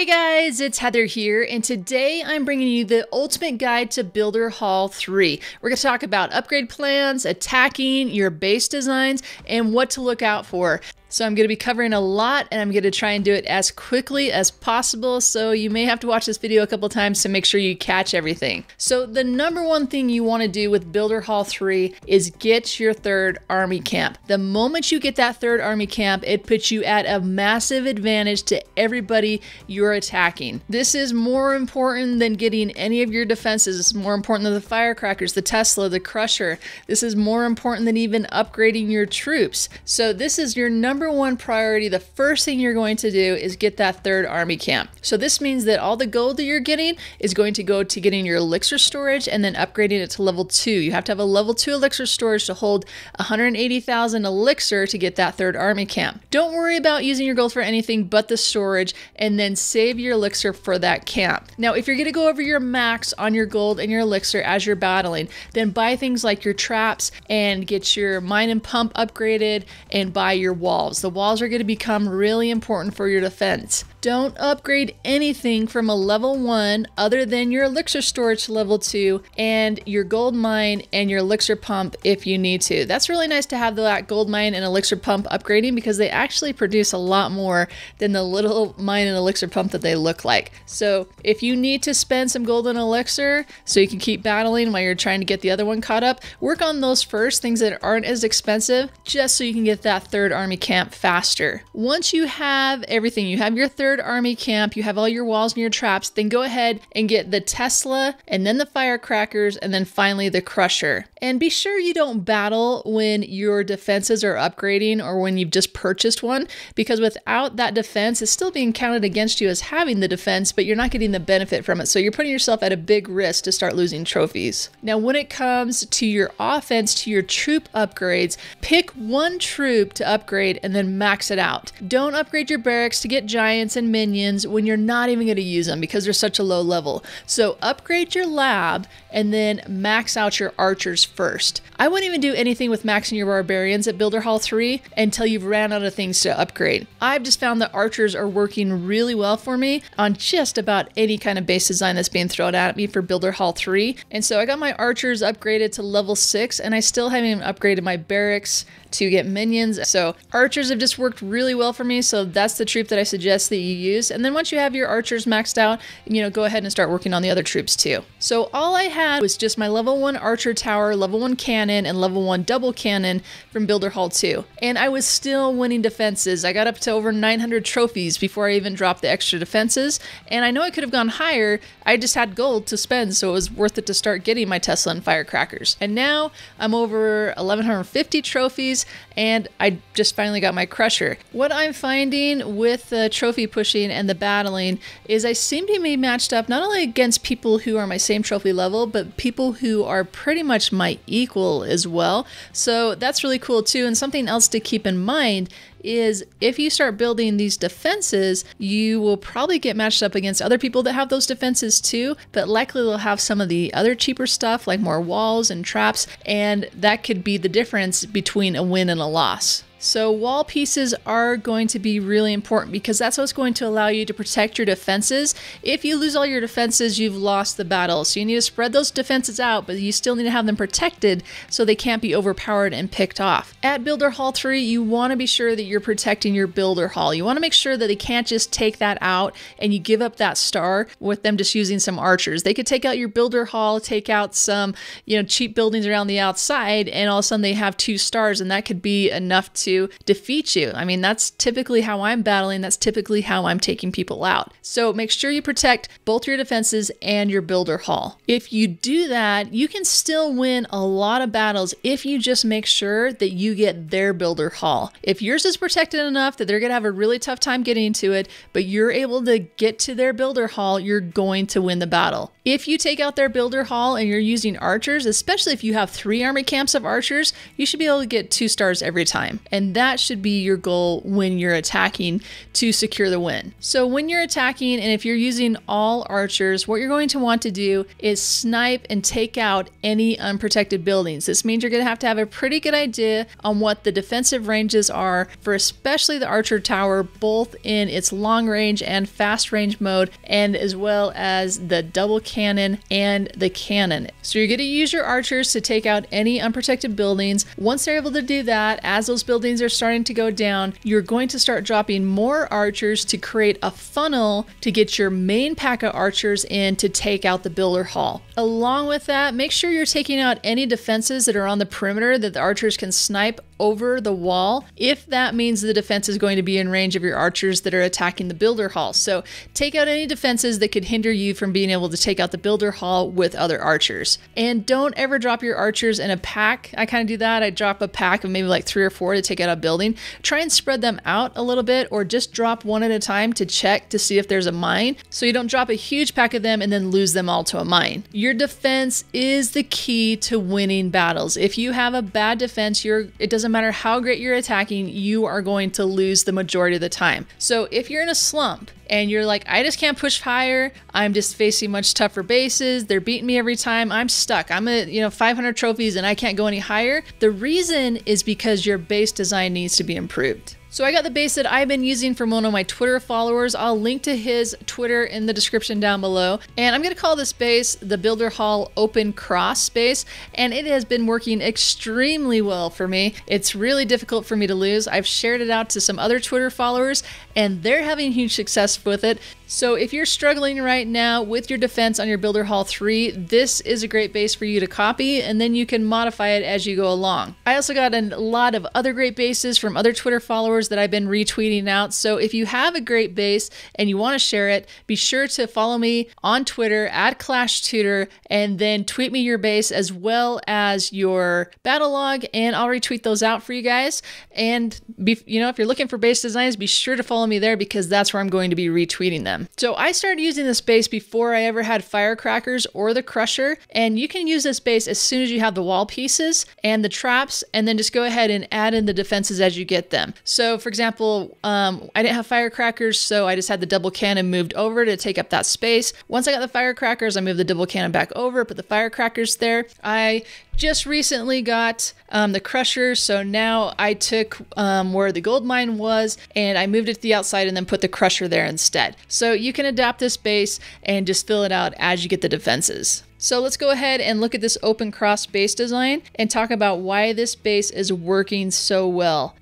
Hey guys, it's Heather here, and today I'm bringing you the ultimate guide to Builder Hall 3. We're going to talk about upgrade plans, attacking, your base designs, and what to look out for. So I'm going to be covering a lot, and I'm going to try and do it as quickly as possible, so you may have to watch this video a couple times to make sure you catch everything. So the number one thing you want to do with Builder Hall 3 is get your third army camp. The moment you get that third army camp, it puts you at a massive advantage to everybody you're attacking. This is more important than getting any of your defenses. It's more important than the firecrackers, the Tesla, the crusher. This is more important than even upgrading your troops. So this is your number one priority. The first thing you're going to do is get that third army camp. So this means that all the gold that you're getting is going to go to getting your elixir storage and then upgrading it to level 2. You have to have a level 2 elixir storage to hold 180,000 elixir to get that third army camp. Don't worry about using your gold for anything but the storage, and then save your elixir for that camp. Now, if you're going to go over your max on your gold and your elixir as you're battling, then buy things like your traps and get your mine and pump upgraded and buy your walls. The walls are going to become really important for your defense. Don't upgrade anything from a level 1 other than your elixir storage to level 2 and your gold mine and your elixir pump if you need to. That's really nice to have that gold mine and elixir pump upgrading because they actually produce a lot more than the little mine and elixir pump that they look like. So if you need to spend some gold and elixir so you can keep battling while you're trying to get the other one caught up, work on those first, things that aren't as expensive, just so you can get that third army camp faster. Once you have everything, you have your third army camp, you have all your walls and your traps, then go ahead and get the Tesla and then the firecrackers and then finally the crusher. And be sure you don't battle when your defenses are upgrading or when you've just purchased one, because without that defense, it's still being counted against you as having the defense, but you're not getting the benefit from it. So you're putting yourself at a big risk to start losing trophies. Now, when it comes to your offense, to your troop upgrades, pick one troop to upgrade and then max it out. Don't upgrade your barracks to get giants and minions when you're not even going to use them because they're such a low level. So upgrade your lab and then max out your archers first. I wouldn't even do anything with maxing your barbarians at Builder Hall 3 until you've ran out of things to upgrade. I've just found that archers are working really well for me on just about any kind of base design that's being thrown at me for Builder Hall 3. And so I got my archers upgraded to level 6 and I still haven't even upgraded my barracks to get minions. So archers have just worked really well for me. So that's the troop that I suggest that you use. And then once you have your archers maxed out, you know, go ahead and start working on the other troops too. So all I had was just my level 1 archer tower, level 1 cannon, and level 1 double cannon from Builder Hall 2. And I was still winning defenses. I got up to over 900 trophies before I even dropped the extra defenses. And I know I could have gone higher. I just had gold to spend, so it was worth it to start getting my Tesla and firecrackers. And now I'm over 1150 trophies, and I just finally got my crusher. What I'm finding with the trophy pushing and the battling is I seem to be matched up not only against people who are my same trophy level, but people who are pretty much my equal as well. So that's really cool too. And something else to keep in mind is if you start building these defenses, you will probably get matched up against other people that have those defenses too, but likely they'll have some of the other cheaper stuff like more walls and traps, and that could be the difference between a win and a loss. So wall pieces are going to be really important because that's what's going to allow you to protect your defenses. If you lose all your defenses, you've lost the battle. So you need to spread those defenses out, but you still need to have them protected so they can't be overpowered and picked off. At Builder Hall 3, you want to be sure that you're protecting your Builder Hall. You want to make sure that they can't just take that out and you give up that star with them just using some archers. They could take out your Builder Hall, take out some, you know, cheap buildings around the outside, and all of a sudden they have 2 stars, and that could be enough to defeat you. I mean, that's typically how I'm battling. That's typically how I'm taking people out. So make sure you protect both your defenses and your Builder Hall. If you do that, you can still win a lot of battles if you just make sure that you get their Builder Hall. If yours is protected enough that they're going to have a really tough time getting to it, but you're able to get to their Builder Hall, you're going to win the battle. If you take out their Builder Hall and you're using archers, especially if you have 3 army camps of archers, you should be able to get 2 stars every time. And And that should be your goal when you're attacking to secure the win. So when you're attacking, and if you're using all archers, what you're going to want to do is snipe and take out any unprotected buildings. This means you're going to have a pretty good idea on what the defensive ranges are for especially the archer tower, both in its long range and fast range mode, and as well as the double cannon and the cannon. So you're going to use your archers to take out any unprotected buildings. Once they're able to do that, as those buildings are starting to go down, you're going to start dropping more archers to create a funnel to get your main pack of archers in to take out the Builder Hall. Along with that, make sure you're taking out any defenses that are on the perimeter that the archers can snipe over the wall, if that means the defense is going to be in range of your archers that are attacking the Builder Hall. So take out any defenses that could hinder you from being able to take out the Builder Hall with other archers. And don't ever drop your archers in a pack. I kind of do that. I drop a pack of maybe like 3 or 4 to take out a building. Try and spread them out a little bit, or just drop one at a time to check to see if there's a mine, so you don't drop a huge pack of them and then lose them all to a mine. Your defense is the key to winning battles. If you have a bad defense, it doesn't matter how great you're attacking, you are going to lose the majority of the time. So if you're in a slump and you're like, I just can't push higher, I'm just facing much tougher bases, they're beating me every time, I'm stuck, I'm at 500 trophies and I can't go any higher, the reason is because your base design needs to be improved. So I got the base that I've been using from one of my Twitter followers. I'll link to his Twitter in the description down below. And I'm gonna call this base the Builder Hall Open Cross base. And it has been working extremely well for me. It's really difficult for me to lose. I've shared it out to some other Twitter followers and they're having huge success with it. So if you're struggling right now with your defense on your Builder Hall 3, this is a great base for you to copy, and then you can modify it as you go along. I also got a lot of other great bases from other Twitter followers that I've been retweeting out. So if you have a great base and you want to share it, be sure to follow me on Twitter @ClashTutor and then tweet me your base as well as your battle log, and I'll retweet those out for you guys. And if you're looking for base designs, be sure to follow me there, because that's where I'm going to be retweeting them. So I started using this base before I ever had firecrackers or the crusher, and you can use this base as soon as you have the wall pieces and the traps, and then just go ahead and add in the defenses as you get them. So for example, I didn't have firecrackers, so I just had the double cannon moved over to take up that space. Once I got the firecrackers, I moved the double cannon back over, put the firecrackers there. I just recently got the crusher, so now I took where the gold mine was and I moved it to the outside and then put the crusher there instead. So you can adapt this base and just fill it out as you get the defenses. So let's go ahead and look at this open cross base design and talk about why this base is working so well.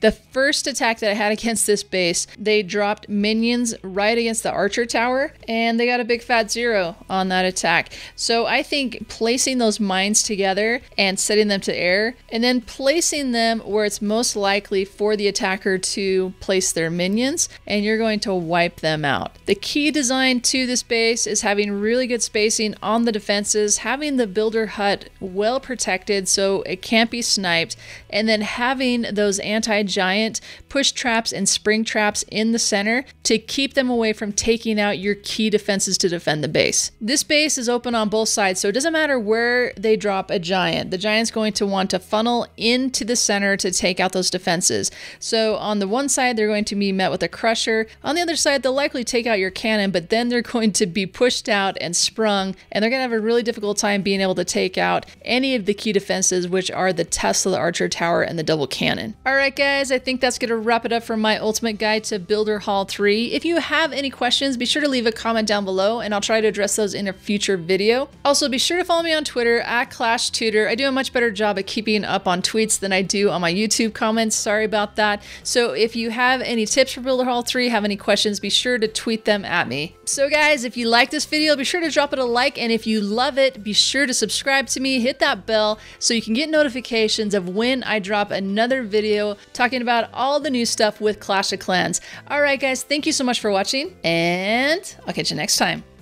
The first attack that I had against this base, they dropped minions right against the archer tower and they got a big fat 0 on that attack. So I think placing those mines together and setting them to air and then placing them where it's most likely for the attacker to place their minions, and you're going to wipe them out. The key design to this base is having really good spacing on the defenses, having the builder hut well protected so it can't be sniped, and then having those anti-giant push traps and spring traps in the center to keep them away from taking out your key defenses to defend the base. This base is open on both sides, so it doesn't matter where they drop a giant. The giant's going to want to funnel into the center to take out those defenses. So on the one side, they're going to be met with a crusher. On the other side, they'll likely take out your cannon, but then they're going to be pushed out and sprung, and they're going to have a really difficult time being able to take out any of the key defenses, which are the Tesla, the archer tower, and the double cannon. All right, guys, I think that's going to wrap it up for my ultimate guide to Builder Hall 3. If you have any questions, be sure to leave a comment down below and I'll try to address those in a future video. Also, be sure to follow me on Twitter @ClashTutor. I do a much better job at keeping up on tweets than I do on my YouTube comments. Sorry about that. So if you have any tips for Builder Hall 3, have any questions, be sure to tweet them at me. So guys, if you like this video, be sure to drop it a like, and if you love it, be sure to subscribe to me, hit that bell so you can get notifications of when I drop another video talking about all the new stuff with Clash of Clans. All right, guys, thank you so much for watching, and I'll catch you next time.